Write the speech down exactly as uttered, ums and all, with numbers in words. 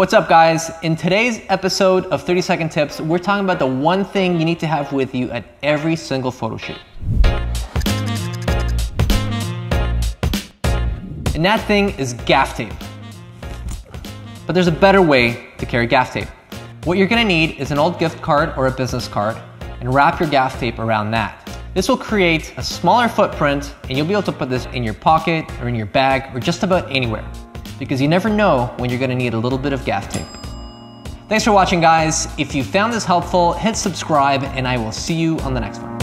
What's up guys? In today's episode of thirty second tips, we're talking about the one thing you need to have with you at every single photo shoot. And that thing is gaff tape. But there's a better way to carry gaff tape. What you're gonna need is an old gift card or a business card and wrap your gaff tape around that. This will create a smaller footprint and you'll be able to put this in your pocket or in your bag or just about anywhere, because you never know when you're gonna need a little bit of gaff tape. Thanks for watching, guys. If you found this helpful, hit subscribe and I will see you on the next one.